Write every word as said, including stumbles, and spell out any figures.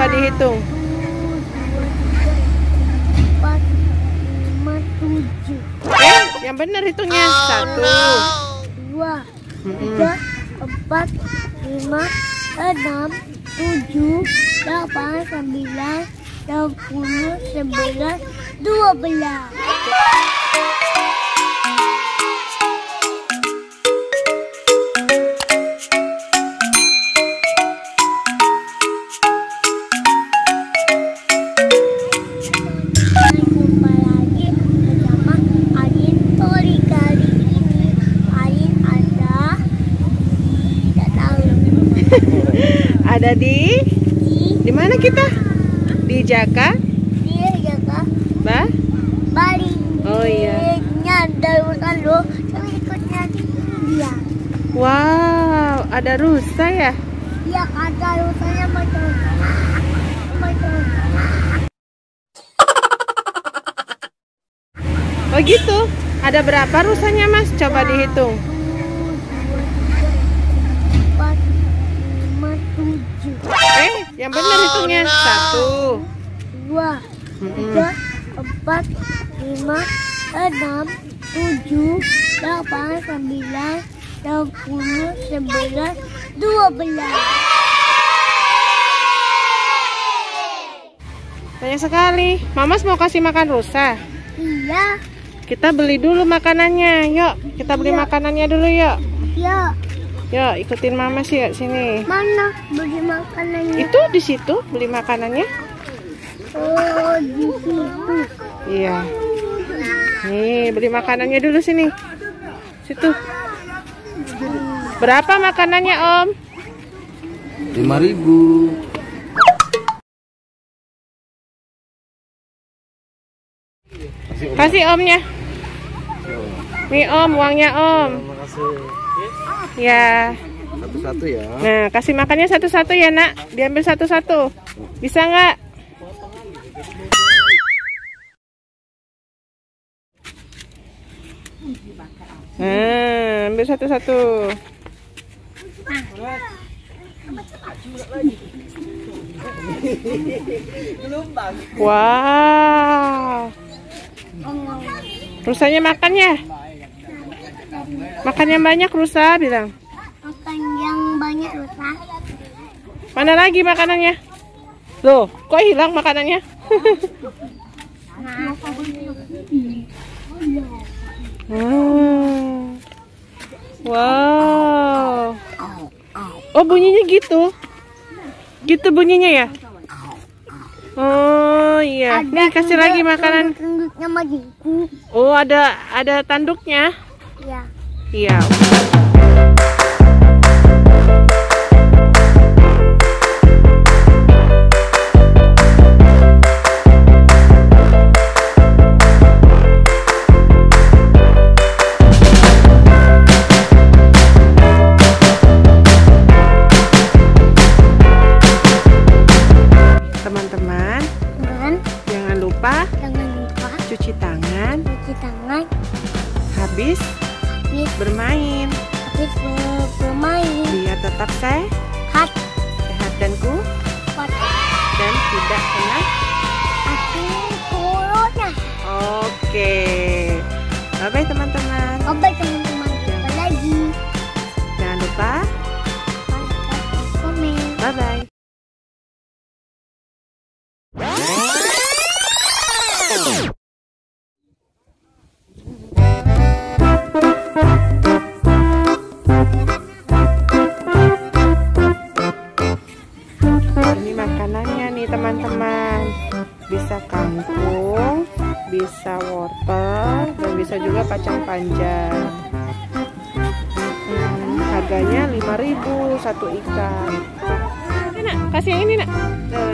Coba dihitung. Eh, yang benar hitungnya. Satu, dua, tiga, empat, lima, enam, tujuh, delapan, sembilan, sepuluh, sebelas, dua belas. Ada di di mana kita? Di Jaka? Di Jaka. Ba? Bali. Oh iya. Ada rusa loh, kami ikutnya dia. Wow, ada rusa ya? Iya, ada rusanya macam macam. Oh gitu. Ada berapa rusanya, Mas? Coba dihitung. Eh, yang benar hitungnya. Satu, dua, tiga, empat, lima, enam, tujuh, delapan, sembilan, sepuluh, sebelas, dua belas. Banyak sekali. Mamas mau kasih makan rusa? Iya. Kita beli dulu makanannya. Yuk, kita beli iya. makanannya dulu yuk. Iya. Ya, ikutin Mama sih ya sini. Mana beli makanannya? Itu di situ beli makanannya. Oh, di situ. Iya. Nih, beli makanannya dulu sini. Situ. Berapa makanannya, Om? lima ribu. Kasih Omnya. Nih Om, uangnya Om. Ya. Satu-satu ya. Nah, kasih makannya satu-satu ya, Nak. Diambil satu-satu. Bisa nggak? Nah, ambil satu-satu. Wow. Rusanya makan ya? Makan yang banyak rusa, bilang. Makan yang banyak rusa. Mana lagi makanannya? Loh, kok hilang makanannya? Wow. Wow. Oh, bunyinya gitu. Gitu bunyinya ya? Oh iya. Nih kasih lagi makanan. Oh, ada ada tanduknya. Iya. Iya. Teman-teman, jangan lupa, jangan lupa cuci tangan, cuci tangan habis bermain, habis bermain, biar tetap sehat, sehat dan kuat, dan tidak kena virus corona. Oke, bye bye teman-teman. Bye bye teman-teman. Jumpa lagi. Jangan lupa komen. Bye bye. Teman-teman, bisa kangkung, bisa wortel, dan bisa juga kacang panjang. hmm, harganya lima ribu satu ikan. Enak, kasih yang ini, Nak.